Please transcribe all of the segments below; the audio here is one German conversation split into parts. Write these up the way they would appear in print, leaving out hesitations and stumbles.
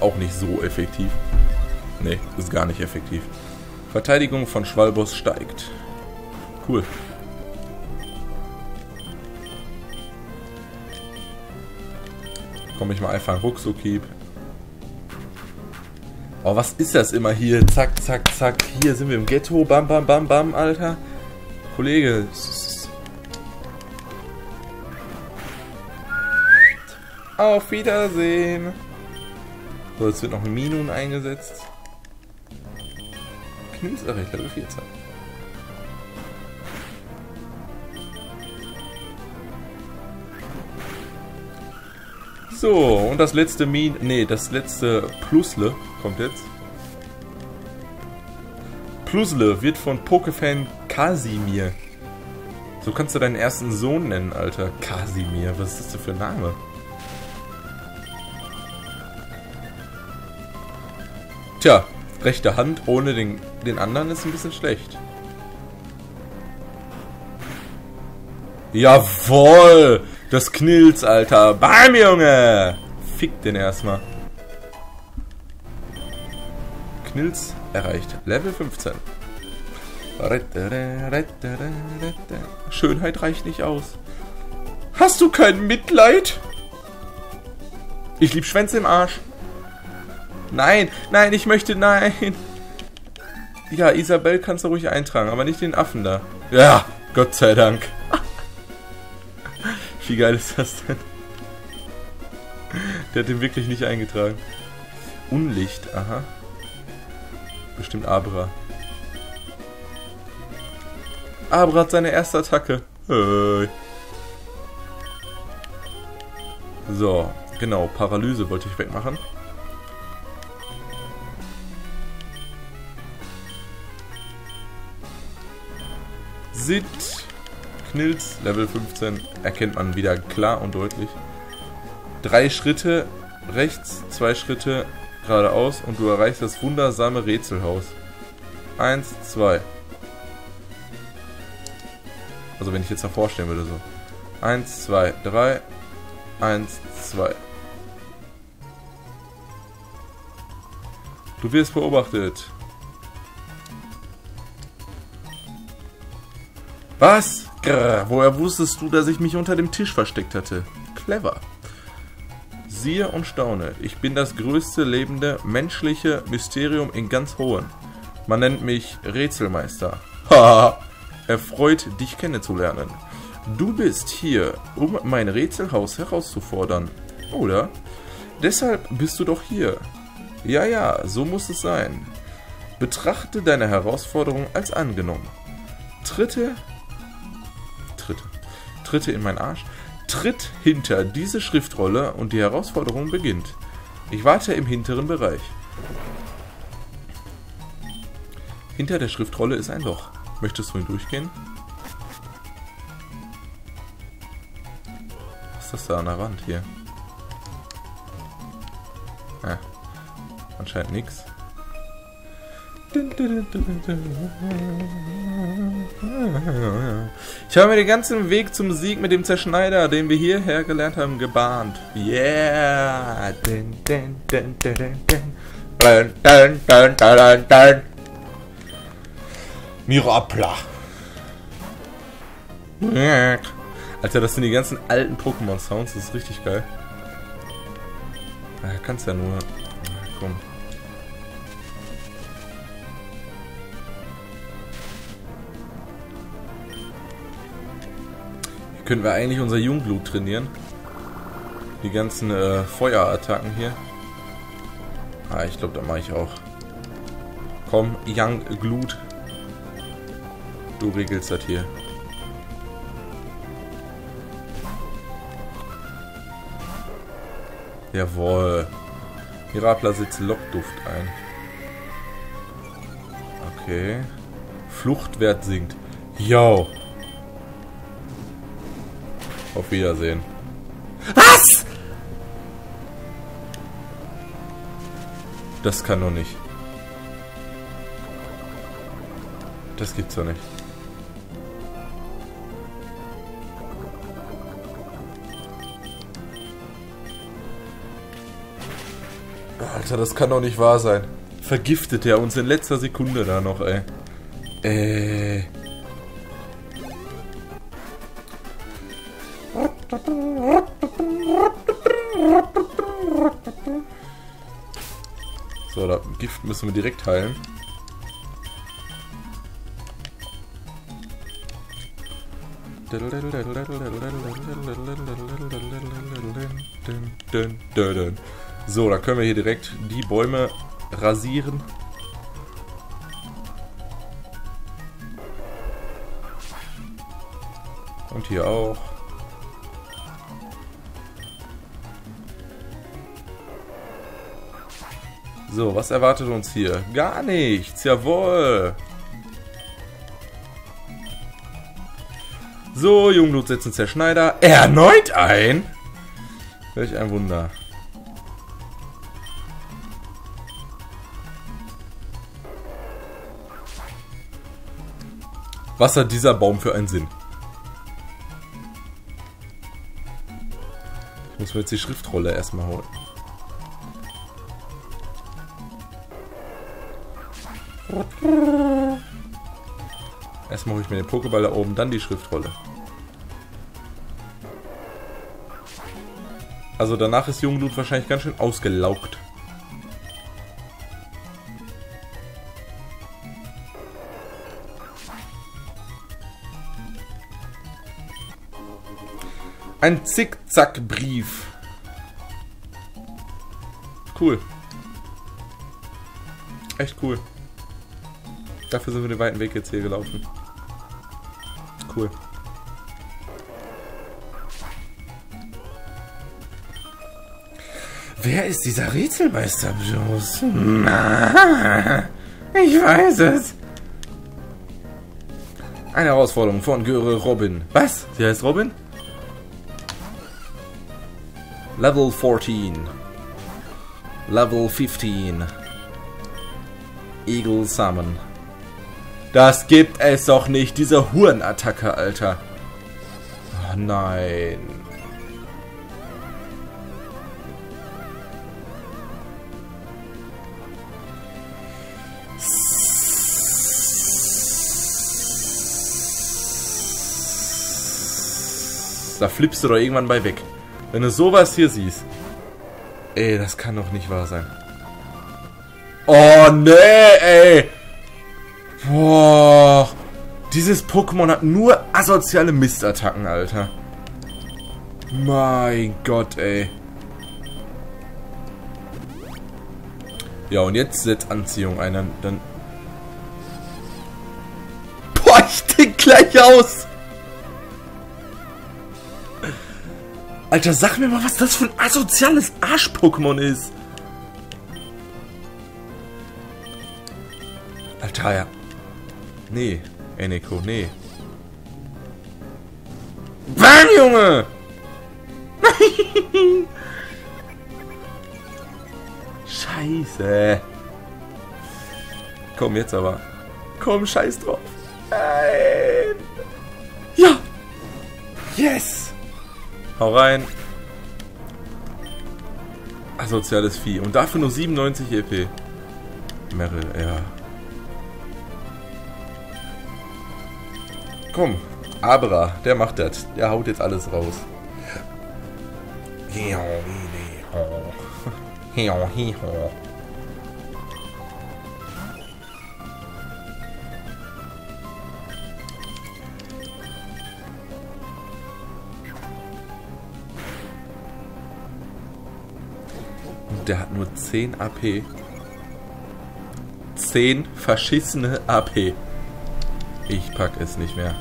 ist auch nicht so effektiv. Ne, ist gar nicht effektiv. Verteidigung von Schwalbos steigt. Cool. Komme ich mal einfach ruckzuck. Oh, was ist das immer hier? Zack, zack, zack. Hier sind wir im Ghetto. Bam, bam, bam, bam, Alter. Kollege. Auf Wiedersehen. So, jetzt wird noch ein Minun eingesetzt. Knipserich, Level 14. So, und das letzte Plusle kommt jetzt. Plusle wird von Pokéfan Kasimir. So kannst du deinen ersten Sohn nennen, Alter. Kasimir, was ist das denn für ein Name? Tja, rechte Hand ohne den anderen ist ein bisschen schlecht. Jawohl! Das Knilz, Alter. Bam, Junge! Fick den erstmal. Knilz erreicht. Level 15. Schönheit reicht nicht aus. Hast du kein Mitleid? Ich lieb Schwänze im Arsch. Nein, nein, ich möchte, nein. Ja, Isabel kannst du ruhig eintragen, aber nicht den Affen da. Ja, Gott sei Dank. Wie geil ist das denn? Der hat den wirklich nicht eingetragen. Unlicht, aha. Bestimmt Abra. Abra hat seine erste Attacke. Hey. So, genau. Paralyse wollte ich wegmachen. Sit. Knilz, Level 15, erkennt man wieder klar und deutlich. 3 Schritte rechts, 2 Schritte geradeaus und du erreichst das wundersame Rätselhaus. 1, 2. Also wenn ich jetzt davor stehen würde so. 1, 2, 3. 1, 2. Du wirst beobachtet. Was? Grrr, woher wusstest du, dass ich mich unter dem Tisch versteckt hatte? Clever. Siehe und staune, ich bin das größte lebende menschliche Mysterium in ganz Hohen. Man nennt mich Rätselmeister. Haha, erfreut, dich kennenzulernen. Du bist hier, um mein Rätselhaus herauszufordern, oder? Deshalb bist du doch hier. Ja, ja, so muss es sein. Betrachte deine Herausforderung als angenommen. Tritte in meinen Arsch. Tritt hinter diese Schriftrolle und die Herausforderung beginnt. Ich warte im hinteren Bereich. Hinter der Schriftrolle ist ein Loch. Möchtest du hindurchgehen? Was ist das da an der Wand hier? Ah, anscheinend nichts. Ich habe mir den ganzen Weg zum Sieg mit dem Zerschneider, den wir hierher gelernt haben, gebahnt. Yeah! Mirapla! Alter, das sind die ganzen alten Pokémon-Sounds, das ist richtig geil. Ja, kannst ja nur. Komm. Können wir eigentlich unser Jungblut trainieren? Die ganzen Feuerattacken hier. Ah, ich glaube, da mache ich auch. Komm, Jungblut. Du regelst das hier. Jawohl. Mirapla setzt Lockduft ein. Okay. Fluchtwert sinkt. Yo. Auf Wiedersehen. Was? Das kann doch nicht. Das gibt's doch nicht. Alter, das kann doch nicht wahr sein. Vergiftet er uns in letzter Sekunde da noch, ey. So, das Gift müssen wir direkt heilen. So, dann können wir hier direkt die Bäume rasieren. Und hier auch. So, was erwartet uns hier? Gar nichts, jawohl! So, Jungblut setzen Zerschneider. Erneut ein? Welch ein Wunder. Was hat dieser Baum für einen Sinn? Ich muss mir jetzt die Schriftrolle erstmal holen. Erstmal hole ich mir den Pokéball da oben, dann die Schriftrolle. Also danach ist Jungblut wahrscheinlich ganz schön ausgelaugt. Ein Zickzackbrief. Cool. Echt cool. Dafür sind wir den weiten Weg jetzt hier gelaufen. Cool. Wer ist dieser Rätselmeister bloß? Ich weiß es. Eine Herausforderung von Robin. Was? Sie heißt Robin? Level 14. Level 15. Eagle Summon. Das gibt es doch nicht. Diese Hurenattacke, Alter. Oh, nein. Da flippst du doch irgendwann bei weg. Wenn du sowas hier siehst. Ey, das kann doch nicht wahr sein. Oh, nee, ey. Boah. Dieses Pokémon hat nur asoziale Mistattacken, Alter. Mein Gott, ey. Ja, und jetzt setzt Anziehung ein. Dann boah, ich denk gleich aus. Alter, sag mir mal, was das für ein asoziales Arsch-Pokémon ist. Alter, ja. Nee, Eneko, nee. Bam, Junge! Scheiße. Komm, jetzt aber. Komm, scheiß drauf. Nein. Ja. Yes. Hau rein. Asoziales Vieh. Und dafür nur 97 EP. Meryl, ja. Komm, Abra, der macht das. Der haut jetzt alles raus. Und der hat nur 10 AP. 10 verschissene AP. Ich pack es nicht mehr.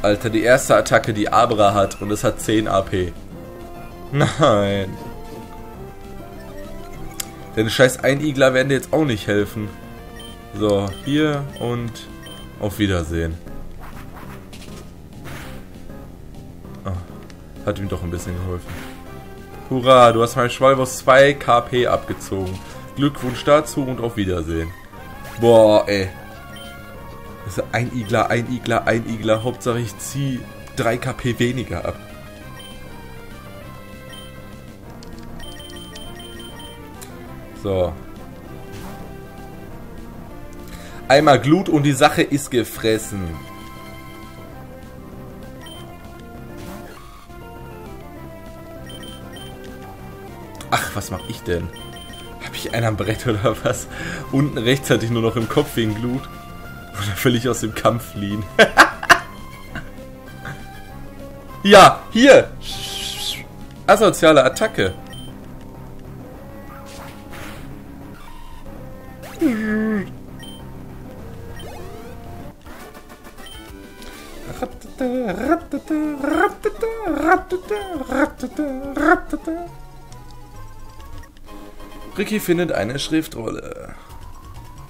Alter, die erste Attacke, die Abra hat, und es hat 10 AP. Nein. Denn scheiß Einigler werden dir jetzt auch nicht helfen. So, hier und auf Wiedersehen. Oh, hat ihm doch ein bisschen geholfen. Hurra, du hast meinem Schwalbos 2 KP abgezogen. Glückwunsch dazu und auf Wiedersehen. Boah, ey. Das ist ein Igler. Hauptsache ich ziehe 3 KP weniger ab. So. Einmal Glut und die Sache ist gefressen. Ach, was mach ich denn? Hab ich einen am Brett oder was? Unten rechts hatte ich nur noch im Kopf wegen Glut. Oder völlig aus dem Kampf fliehen. Ja, hier! Asoziale Attacke. Ricky findet eine Schriftrolle.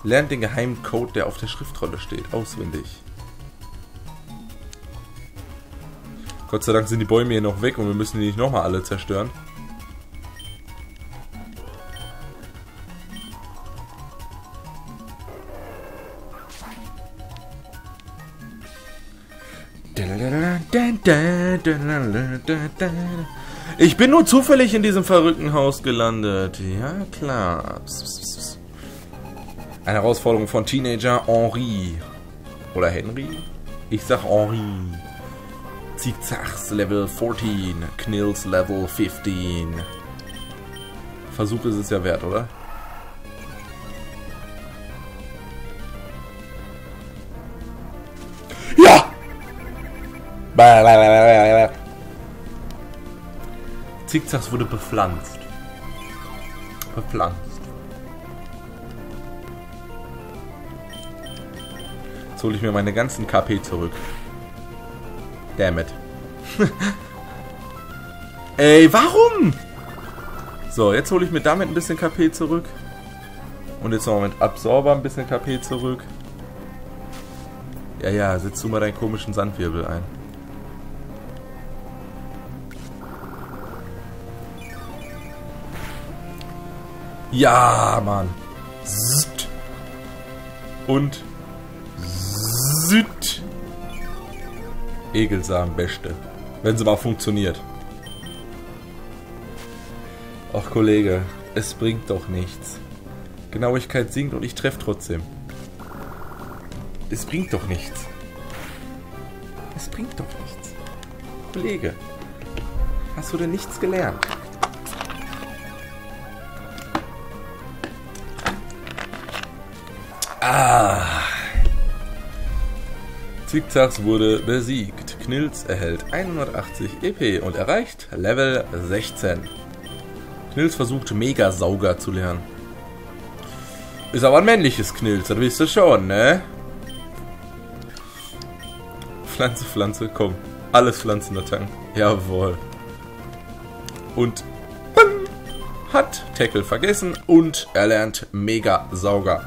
Lernt den geheimen Code, der auf der Schriftrolle steht, auswendig. Gott sei Dank sind die Bäume hier noch weg und wir müssen die nicht nochmal alle zerstören. Ich bin nur zufällig in diesem verrückten Haus gelandet. Ja, klar. Eine Herausforderung von Teenager Henri. Oder Henri? Ich sag Henri. Zickzacks Level 14. Knills Level 15. Versuch ist es ja wert, oder? Ja! Zickzacks wurde bepflanzt. Bepflanzt. Jetzt hole ich mir meine ganzen KP zurück. Dammit. Ey, warum? So, jetzt hole ich mir damit ein bisschen KP zurück. Und jetzt noch mit Absorber ein bisschen KP zurück. Ja, ja, setz du mal deinen komischen Sandwirbel ein. Ja, Mann. Und Süd. Ekelsamen Beste. Wenn sie mal funktioniert. Ach, Kollege, es bringt doch nichts. Genauigkeit sinkt und ich treffe trotzdem. Es bringt doch nichts. Es bringt doch nichts. Kollege, hast du denn nichts gelernt? Ah. Zickzacks wurde besiegt. Knills erhält 180 EP und erreicht Level 16. Knills versucht Mega-Sauger zu lernen. Ist aber ein männliches Knills, das wisst ihr schon, ne? Pflanze, Pflanze, komm. Alles Pflanzen attacken. Jawohl. Und bang, hat Tackle vergessen und erlernt Mega-Sauger.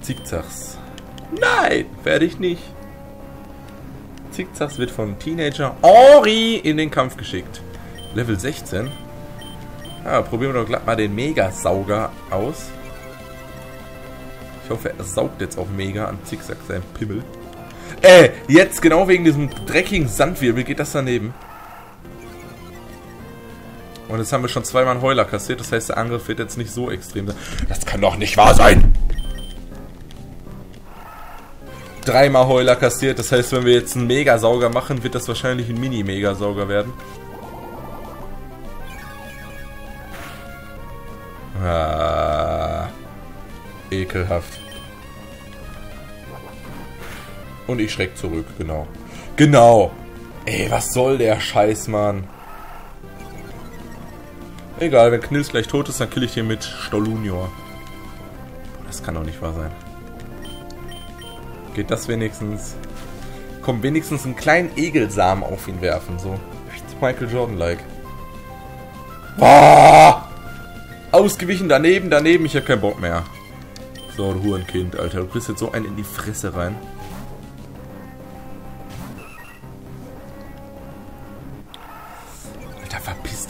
Zickzacks. Nein, werde ich nicht. Zickzacks wird von Teenager Henri in den Kampf geschickt. Level 16. Ja, probieren wir doch glatt mal den Mega-Sauger aus. Ich hoffe, er saugt jetzt auch mega an Zickzacks seinen Pimmel. Jetzt genau wegen diesem dreckigen Sandwirbel geht das daneben. Und jetzt haben wir schon zweimal einen Heuler kassiert, das heißt, der Angriff wird jetzt nicht so extrem sein. Das kann doch nicht wahr sein! Dreimal Heuler kassiert, das heißt, wenn wir jetzt einen Megasauger machen, wird das wahrscheinlich ein Mini-Megasauger werden. Ah, ekelhaft. Und ich schreck zurück, genau. Genau! Ey, was soll der Scheiß, Mann? Egal, wenn Knills gleich tot ist, dann kill ich den mit Stolunior. Das kann doch nicht wahr sein. Geht das wenigstens? Komm, wenigstens einen kleinen Egelsamen auf ihn werfen, so. Michael Jordan-like. Boah! Ausgewichen, daneben, daneben, ich hab keinen Bock mehr. So, du Hurenkind, Alter, du kriegst jetzt so einen in die Fresse rein.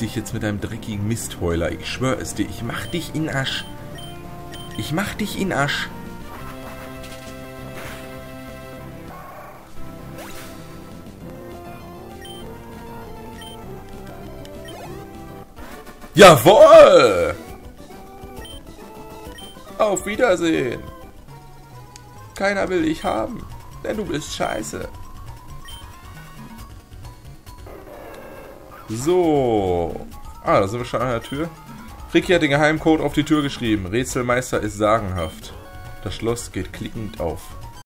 Dich jetzt mit einem dreckigen Mistheuler. Ich schwöre es dir. Ich mach dich in Asch. Ich mach dich in Asch. Jawohl! Auf Wiedersehen! Keiner will dich haben, denn du bist scheiße. So. Ah, da sind wir schon an der Tür. Ricky hat den Geheimcode auf die Tür geschrieben. Rätselmeister ist sagenhaft. Das Schloss geht klickend auf.